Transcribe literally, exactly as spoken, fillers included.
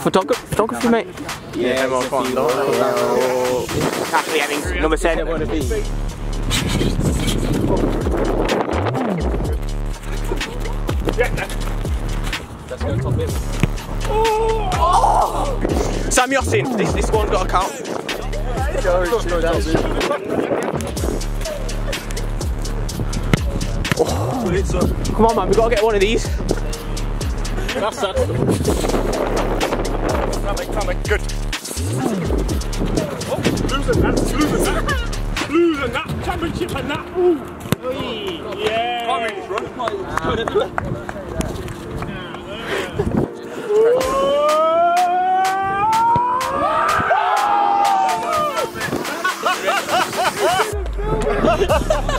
Photogra photography, mate? Yeah, more fun. Actually, I think number ten. Let's go top it. Oh! Sam Yossin, this, this one's got a count. Oh. Come on, man, we've got to get one of these. That's sad. Good. Losing that, losing that, losing that championship and that. Ooh. Yeah. Can't reach, bro.